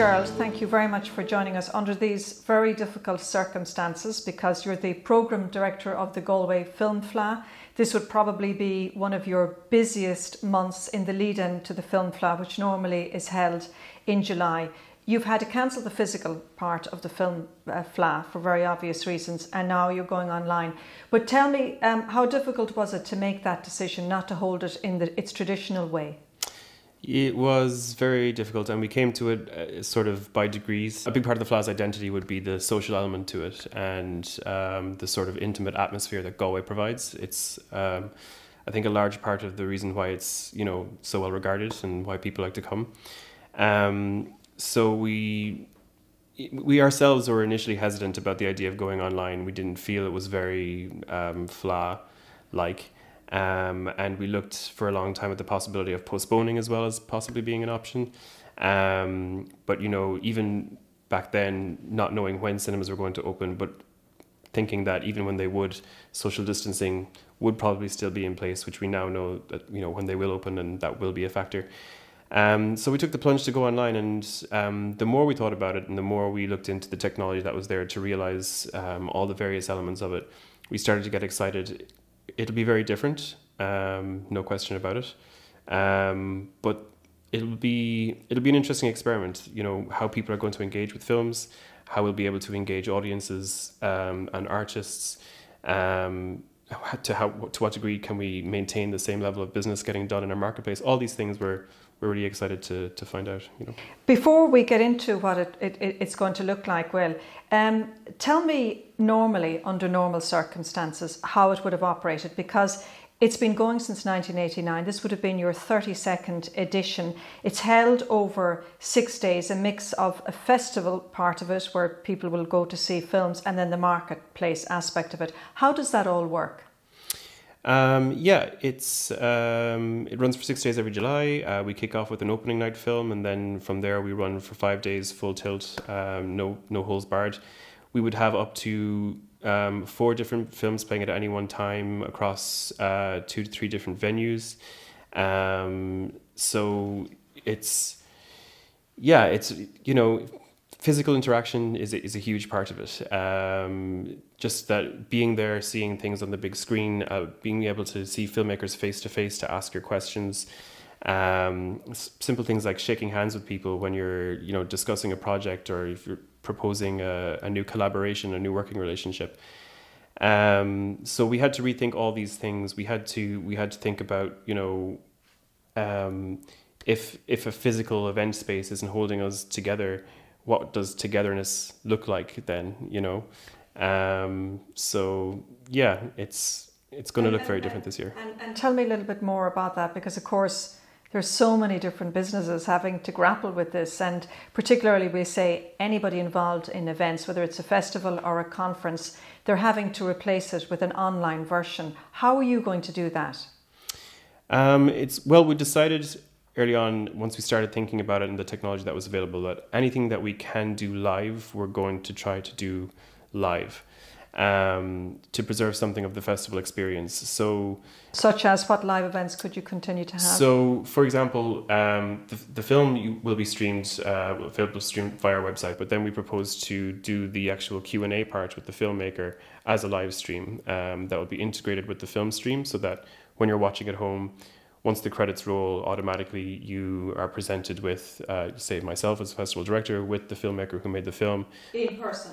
Gerald, thank you very much for joining us under these very difficult circumstances, because you're the Programme Director of the Galway Film Fleadh. This would probably be one of your busiest months in the lead-in to the Film Fleadh, which normally is held in July. You've had to cancel the physical part of the Film Fleadh for very obvious reasons, and now you're going online. But tell me, how difficult was it to make that decision not to hold it in its traditional way? It was very difficult, and we came to it sort of by degrees. A big part of the Fleagh's identity would be the social element to it, and the sort of intimate atmosphere that Galway provides. It's, I think, a large part of the reason why it's, you know, so well regarded and why people like to come. So we ourselves were initially hesitant about the idea of going online. We didn't feel it was very Fleadh-like. And we looked for a long time at the possibility of postponing as well as possibly being an option. But, you know, even back then, not knowing when cinemas were going to open, but thinking that even when they would, social distancing would probably still be in place, which we now know that, you know, when they will open, and that will be a factor. So we took the plunge to go online, and the more we thought about it and the more we looked into the technology that was there to realize all the various elements of it, we started to get excited. It'll be very different, no question about it, but it'll be an interesting experiment. You know, how people are going to engage with films, how we'll be able to engage audiences and artists, to what degree can we maintain the same level of business getting done in our marketplace. All these things we're really excited to find out, you know. Before we get into what it's going to look like, Will, tell me normally, under normal circumstances, how it would have operated, because it's been going since 1989. This would have been your 32nd edition. It's held over 6 days, a mix of a festival part of it where people will go to see films and then the marketplace aspect of it. How does that all work? Yeah, it's it runs for 6 days every July. We kick off with an opening night film, and then from there we run for 5 days full tilt, no holes barred. We would have up to 4 different films playing at any one time across 2 to 3 different venues. So it's, yeah, it's, you know, physical interaction is a huge part of it. Just that being there, seeing things on the big screen, being able to see filmmakers face-to-face, to ask your questions. Simple things like shaking hands with people when you're, you know, discussing a project, or if you're proposing a new collaboration, a new working relationship. So we had to rethink all these things. We had to think about, you know, if a physical event space isn't holding us together, what does togetherness look like then, you know? So yeah, it's going to look very different this year. And tell me a little bit more about that, because of course there's so many different businesses having to grapple with this, and particularly we say anybody involved in events, whether it's a festival or a conference, they're having to replace it with an online version. How are you going to do that? It's, well, we decided early on, once we started thinking about it and the technology that was available, that anything that we can do live, we're going to try to do live, to preserve something of the festival experience. So, such as what live events could you continue to have? So, for example, the film will be streamed, via our website, but then we propose to do the actual Q&A part with the filmmaker as a live stream, that will be integrated with the film stream, so that when you're watching at home, once the credits roll, automatically you are presented with, say, myself as festival director, with the filmmaker who made the film. In person?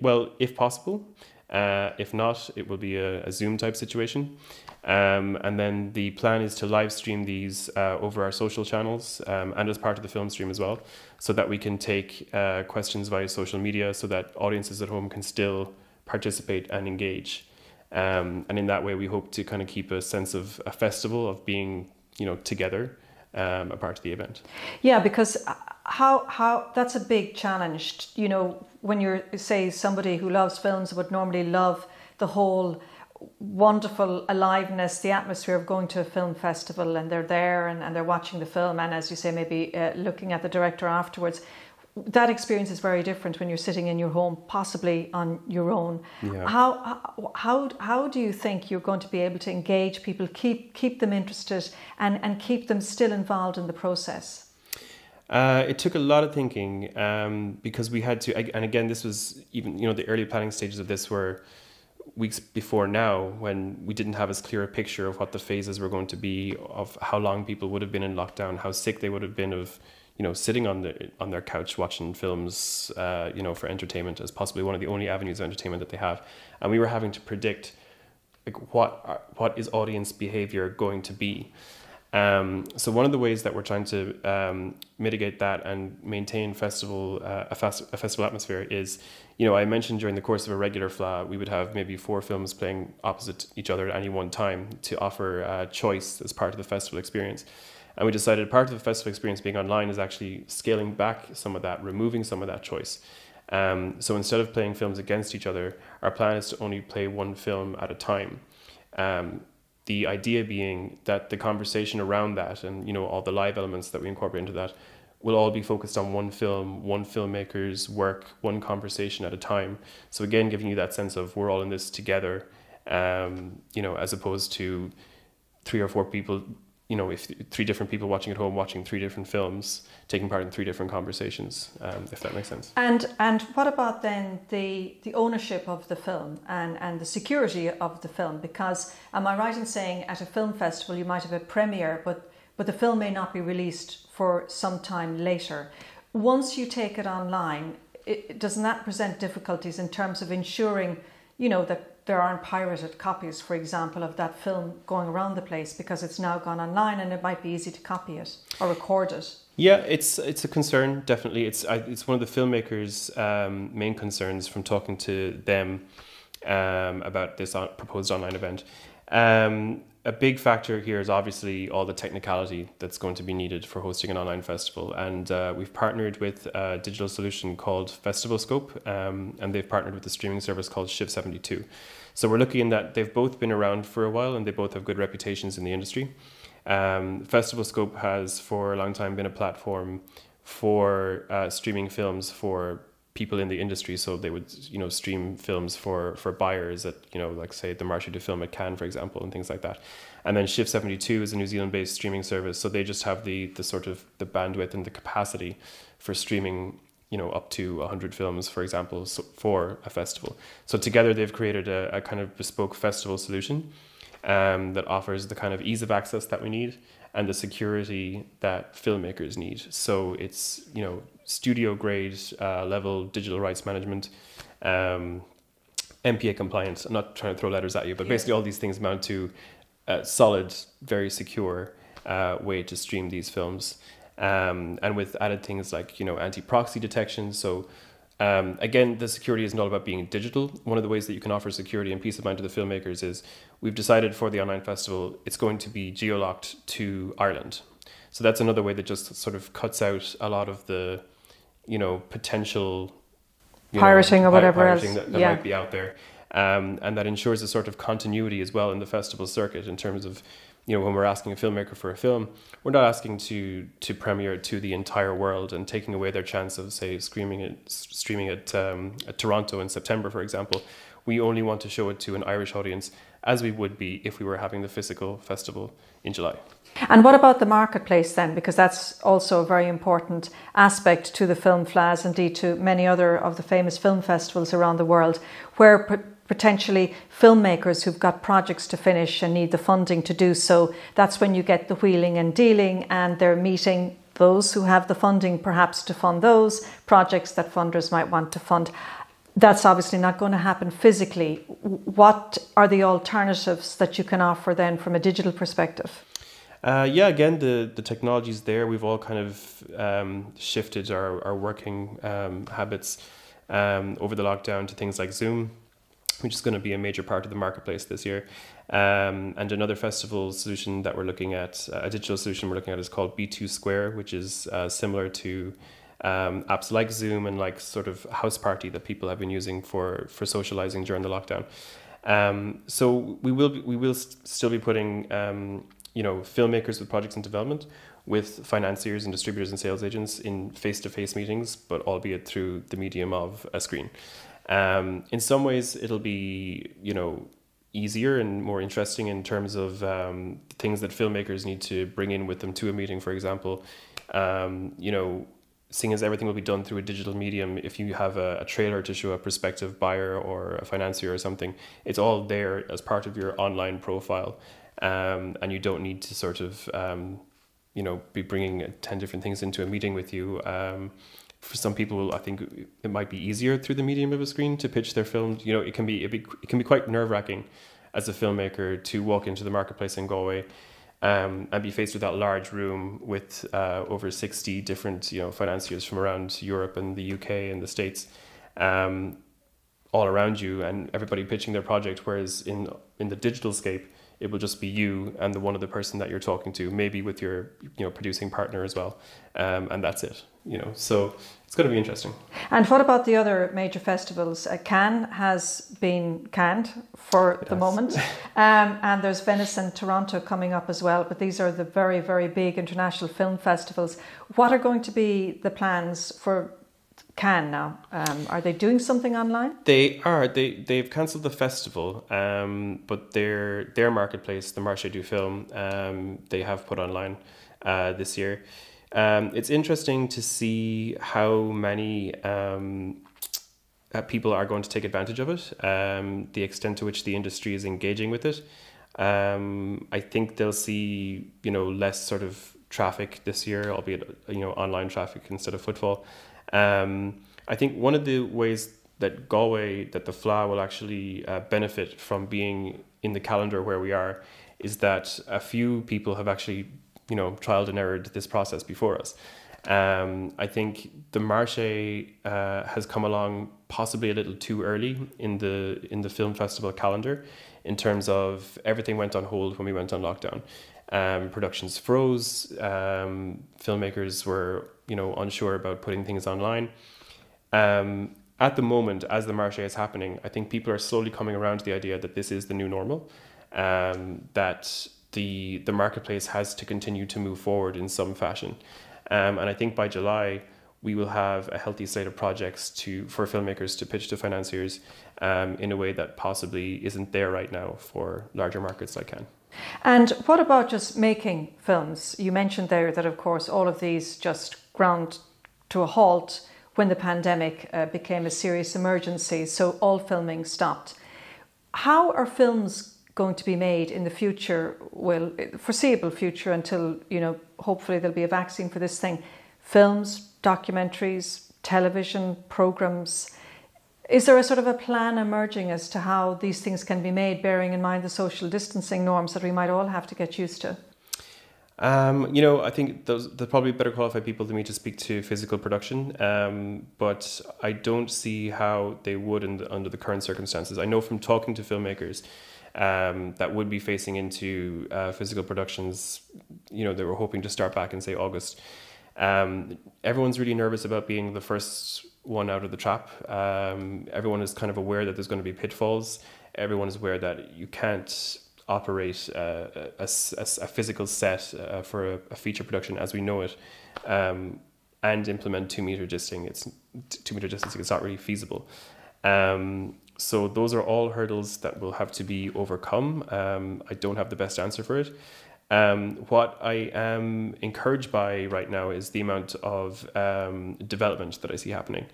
Well, if possible. If not, it will be a Zoom-type situation. And then the plan is to live stream these over our social channels, and as part of the film stream as well, so that we can take questions via social media, so that audiences at home can still participate and engage. And in that way, we hope to kind of keep a sense of a festival, of being, you know, together, a part of the event. Yeah, because how that's a big challenge, you know, when you're, say, somebody who loves films, would normally love the whole wonderful aliveness, the atmosphere of going to a film festival, and they're there and they're watching the film, and as you say, maybe looking at the director afterwards. That experience is very different when you're sitting in your home, possibly on your own. Yeah. How do you think you're going to be able to engage people, keep them interested, and keep them still involved in the process? It took a lot of thinking because we had to, and again, this was even, you know, the early planning stages of this were weeks before now, when we didn't have as clear a picture of what the phases were going to be, of how long people would have been in lockdown, how sick they would have been of, you know, sitting on their couch watching films, you know, for entertainment as possibly one of the only avenues of entertainment that they have. And we were having to predict, like, what is audience behavior going to be? So one of the ways that we're trying to mitigate that and maintain festival a festival atmosphere is, you know, I mentioned during the course of a regular FLA, we would have maybe 4 films playing opposite each other at any one time to offer choice as part of the festival experience. And we decided part of the festival experience being online is actually scaling back some of that, removing some of that choice. So instead of playing films against each other, our plan is to only play one film at a time. The idea being that the conversation around that and, you know, all the live elements that we incorporate into that will all be focused on one film, one filmmaker's work, one conversation at a time. So again, giving you that sense of we're all in this together, you know, as opposed to 3 or 4 people, you know, if 3 different people watching at home, watching 3 different films, taking part in 3 different conversations, if that makes sense. And what about then the ownership of the film and the security of the film? Because am I right in saying at a film festival you might have a premiere, but the film may not be released for some time later. Once you take it online, doesn't that present difficulties in terms of ensuring, you know, that there aren't pirated copies, for example, of that film going around the place because it's now gone online and it might be easy to copy it or record it? Yeah, it's a concern, definitely. It's one of the filmmakers' main concerns from talking to them about this proposed online event. A big factor here is obviously all the technicality that's going to be needed for hosting an online festival. And we've partnered with a digital solution called Festival Scope, and they've partnered with a streaming service called Shift72. So we're looking in that they've both been around for a while and they both have good reputations in the industry. Festival Scope has for a long time been a platform for streaming films for people in the industry, so they would, you know, stream films for buyers at, you know, like say the Marché du Film at Cannes, for example, and things like that. And then Shift72 is a New Zealand-based streaming service, so they just have the sort of the bandwidth and the capacity for streaming, you know, up to 100 films, for example, so for a festival. So together they've created a kind of bespoke festival solution that offers the kind of ease of access that we need and the security that filmmakers need. So it's, you know, studio grade level digital rights management, MPA compliance. I'm not trying to throw letters at you, but basically all these things amount to a solid, very secure way to stream these films. And with added things like, you know, anti-proxy detection. So again, the security isn't all about being digital. One of the ways that you can offer security and peace of mind to the filmmakers is we've decided for the online festival, it's going to be geo-locked to Ireland. So that's another way that just sort of cuts out a lot of the, you know, potential pirating or whatever pirating else that might be out there. And that ensures a sort of continuity as well in the festival circuit in terms of, you know, when we're asking a filmmaker for a film, we're not asking to premiere it to the entire world and taking away their chance of, say, streaming it at Toronto in September, for example. We only want to show it to an Irish audience, as we would be if we were having the physical festival in July. And what about the marketplace then? Because that's also a very important aspect to the film FLAs, indeed to many other of the famous film festivals around the world, where potentially filmmakers who've got projects to finish and need the funding to do so. That's when you get the wheeling and dealing, and they're meeting those who have the funding perhaps to fund those projects that funders might want to fund. That's obviously not going to happen physically. What are the alternatives that you can offer then from a digital perspective? Yeah, again, the technology's there. We've all kind of shifted our working habits over the lockdown to things like Zoom, which is going to be a major part of the marketplace this year. And another festival solution that we're looking at, a digital solution we're looking at, is called b2 square, which is similar to apps like Zoom and like sort of House Party that people have been using for socializing during the lockdown. So we will still be putting you know, filmmakers with projects in development with financiers and distributors and sales agents in face-to-face meetings, but albeit through the medium of a screen. In some ways it'll be, you know, easier and more interesting in terms of things that filmmakers need to bring in with them to a meeting, for example. you know, seeing as everything will be done through a digital medium, if you have a trailer to show a prospective buyer or a financier or something, it's all there as part of your online profile. And you don't need to sort of, you know, be bringing 10 different things into a meeting with you. For some people, I think it might be easier through the medium of a screen to pitch their film. You know, it can be quite nerve-wracking as a filmmaker to walk into the marketplace in Galway and be faced with that large room with over 60 different, you know, financiers from around Europe and the UK and the States all around you, and everybody pitching their project. Whereas in the digital scape, it will just be you and the one other person that you're talking to, maybe with your, you know, producing partner as well, and that's it. You know, so it's going to be interesting. And what about the other major festivals? Cannes has been canned for the moment, and there's Venice and Toronto coming up as well. But these are the very, very big international film festivals. What are going to be the plans for Cannes now? Are they doing something online? They are. They've cancelled the festival, but their marketplace, the Marché du Film, they have put online this year. It's interesting to see how many people are going to take advantage of it, the extent to which the industry is engaging with it. I think they'll see, you know, less sort of traffic this year, albeit, you know, online traffic instead of footfall. I think one of the ways that Galway, that the Fleadh will actually benefit from being in the calendar where we are, is that a few people have actually, you know, trialed and errored this process before us. I think the Marché has come along possibly a little too early in the film festival calendar, in terms of everything went on hold when we went on lockdown. Productions froze, filmmakers were, you know, unsure about putting things online. At the moment, as the Marché is happening, I think people are slowly coming around to the idea that this is the new normal, that the marketplace has to continue to move forward in some fashion. And I think by July, we will have a healthy slate of projects for filmmakers to pitch to financiers in a way that possibly isn't there right now for larger markets like Cannes. And what about just making films? You mentioned there that, of course, all of these just ground to a halt when the pandemic became a serious emergency, so all filming stopped. How are films going to be made in the future, well, foreseeable future, until, you know, hopefully there'll be a vaccine for this thing? Films, documentaries, television programs. Is there a sort of a plan emerging as to how these things can be made, bearing in mind the social distancing norms that we might all have to get used to? You know, I think they're probably better qualified people than me to speak to physical production, but I don't see how they would under the current circumstances. I know from talking to filmmakers that would be facing into physical productions, you know, they were hoping to start back in, say, August. Everyone's really nervous about being the first one out of the trap. Everyone is kind of aware that there's going to be pitfalls. Everyone is aware that you can't operate a physical set for a feature production as we know it and implement 2 meter distancing. It's not really feasible. So those are all hurdles that will have to be overcome. I don't have the best answer for it. What I am encouraged by right now is the amount of development that I see happening.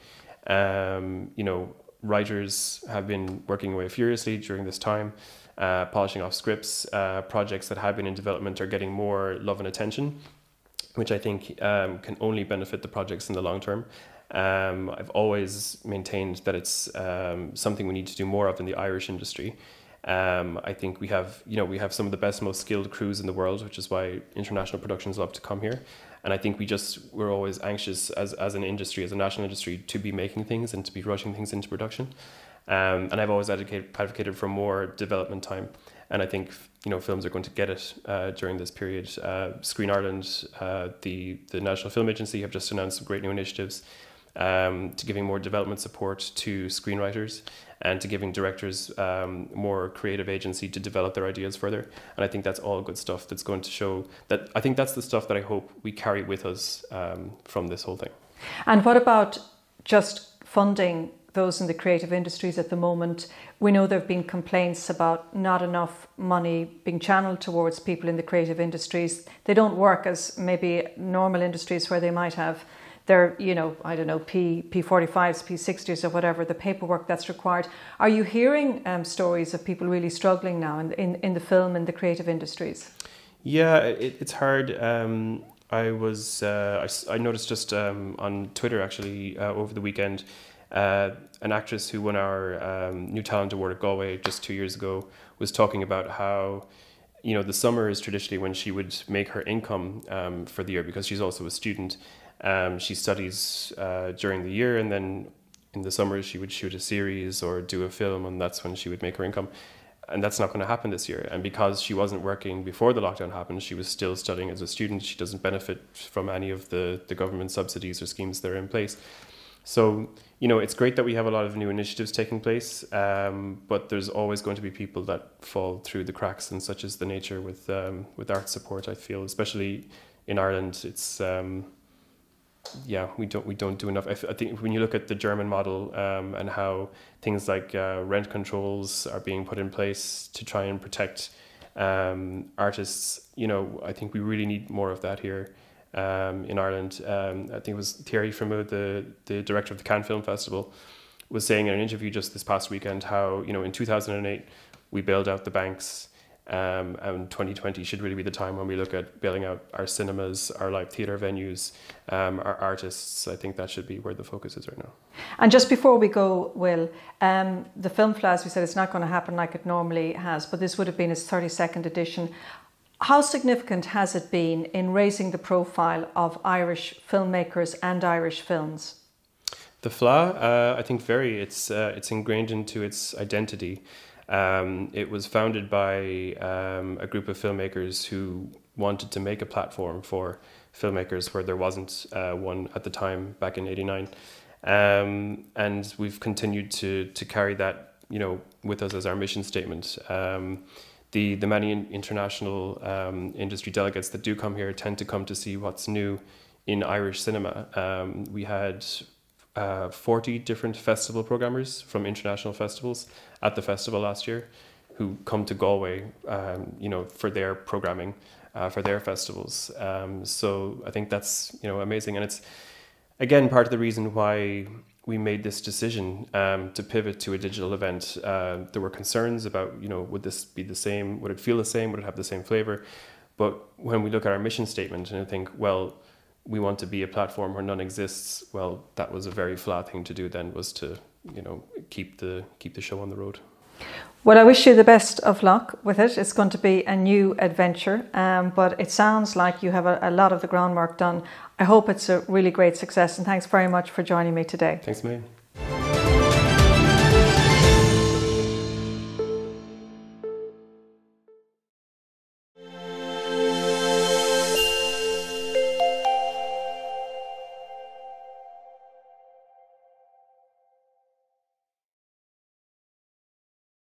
You know, writers have been working away furiously during this time, polishing off scripts. Projects that have been in development are getting more love and attention, which I think can only benefit the projects in the long term. I've always maintained that it's something we need to do more of in the Irish industry. I think we have some of the best, most skilled crews in the world, which is why international productions love to come here. And I think we're always anxious as an industry, as a national industry, to be making things and to be rushing things into production. And I've always advocated for more development time. And I think, you know, films are going to get it during this period. Screen Ireland, the National Film Agency, have just announced some great new initiatives to giving more development support to screenwriters and to giving directors more creative agency to develop their ideas further. And I think that's all good stuff that's going to show that. I think that's the stuff that I hope we carry with us from this whole thing. And what about just funding those in the creative industries at the moment. We know there have been complaints about not enough money being channeled towards people in the creative industries. They don't work as maybe normal industries where they might have their, you know, I don't know, P45s, P60s or whatever, the paperwork that's required. Are you hearing stories of people really struggling now in the film and the creative industries? Yeah, it's hard. I noticed just on Twitter actually over the weekend, an actress who won our New Talent Award at Galway just 2 years ago was talking about how, you know, the summer is traditionally when she would make her income for the year, because she's also a student. She studies during the year, and then in the summer she would shoot a series or do a film, and that's when she would make her income. And that's not going to happen this year. And because she wasn't working before the lockdown happened, she was still studying as a student. She doesn't benefit from any of the government subsidies or schemes that are in place. So, you know, it's great that we have a lot of new initiatives taking place, but there's always going to be people that fall through the cracks, and such is the nature with art support, I feel, especially in Ireland. It's, yeah, we don't do enough. I think when you look at the German model and how things like rent controls are being put in place to try and protect artists, you know, I think we really need more of that here. In Ireland, I think it was Thierry Frémaux, the director of the Cannes Film Festival, was saying in an interview just this past weekend how, you know, in 2008 we bailed out the banks, and 2020 should really be the time when we look at bailing out our cinemas, our live theatre venues, our artists. I think that should be where the focus is right now. And just before we go, Will, the Film Fleadh, as we said, it's not going to happen like it normally has, but this would have been its 32nd edition. How significant has it been in raising the profile of Irish filmmakers and Irish films? The Fleadh, I think, it's ingrained into its identity. It was founded by a group of filmmakers who wanted to make a platform for filmmakers where there wasn't one at the time back in '89, and we've continued to carry that, you know, with us as our mission statement. The many international industry delegates that do come here tend to come to see what's new in Irish cinema. We had 40 different festival programmers from international festivals at the festival last year who come to Galway, you know, for their programming, for their festivals. So I think that's, you know, amazing. And it's, again, part of the reason why we made this decision to pivot to a digital event. There were concerns about, you know, would this be the same? Would it feel the same? Would it have the same flavor? But when we look at our mission statement and think, well, we want to be a platform where none exists. Well, that was a very Fleadh thing to do then, was to, you know, keep the show on the road. Well, I wish you the best of luck with it. It's going to be a new adventure, but it sounds like you have a lot of the groundwork done. I hope it's a really great success, and thanks very much for joining me today. Thanks, Mae.